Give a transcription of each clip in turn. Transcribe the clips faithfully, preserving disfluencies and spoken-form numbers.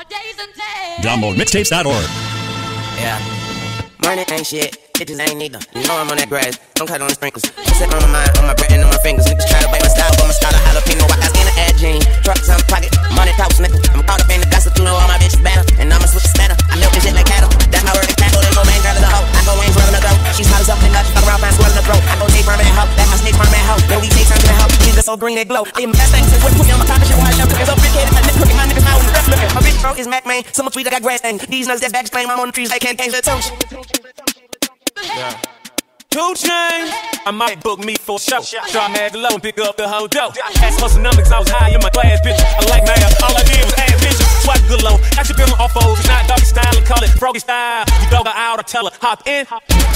for days and days. John Moore Mixtapes dot org. Yeah. Money ain't shit. Bitches ain't neither. You know I'm on that grass. Don't cut on the sprinkles. I sit on my mind, on my bread and on my fingers. Niggas try to bite my style, but my style a jalapeno. I got in the air jean. Trucks on pocket. Money talks, nigga. I'm caught up in the gossip. You know all my bitches better. And I'ma switch spanner. I milk this shit like cattle. That's my word. That little man girl is a hoe. I go in for another hoe. She's hot as up and nuts. Fuck around, find squirrel in the throat. I go take permanent hoe. That's my snake permanent hoe. No, we take time to the hoe. She's just so green they glow. I am fast things and whip pussy on my top and shit. Why I jump? Cause I'm big headed. My niggas cooking my niggas now in the rest of it. My bitch broke is Mac man. So much weed I got grass thing. These nuts that back claim I'm on the trees. They can't change the tone. Yeah. Two Chainz, I might book me for a show. Try mag low and pick up the whole dough. Ask for some numbers, I was high in my class, bitch. I like math, all I did was add bitches. Swipe good low, actually feeling off foes. Not doggy style and call it froggy style. You dog her out, I tell her, hop in.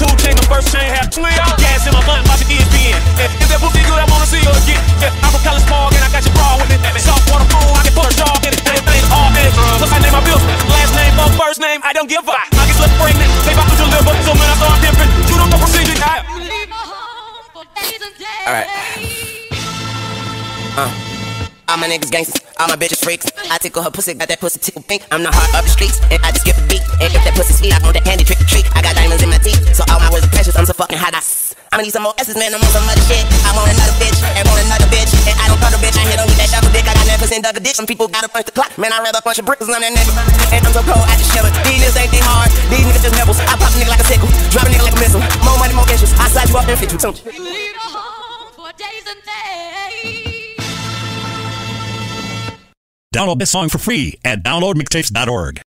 Two Chainz, the first chain, have twin. Gas in my blunt, watch the E S P N. If, if that would be good, I wanna see her again. Yeah, I'm from College Park and I got your bra with it. Soft water fool, I can put a jaw in it. Everything's all in. Look, I name my bills. Last name, no first name, I don't give up. I get look pregnant, they about to deliver. So man, I thought I'm different. You don't know procedure. Alright. Uh. All my niggas gangsters, all my bitches freaks. I tickle her pussy, got that pussy tickle pink. I'm the heart of the streets, and I just give a beat. And if that pussy sweet, I want that candy trick or treat. I got diamonds in my teeth, so all my words are precious. I'm so fucking hot, I I'ma need some more S's, man. I'm on some other shit. I want another bitch, and want another bitch, and I don't call the bitch. I hit on with that double dick. I got nervous and dug a ditch. Some people gotta punch the clock, man. I rather punch a brick 'cause I'm that nigga. And I'm so cold, I just shiver. These niggas ain't that hard. These niggas just nibbles. I pop a nigga like a tickle, drop a nigga like a missile. More money, more issues. I slide you up and fit you. Leave a home for days and days. Download this song for free at download mixtapes dot org.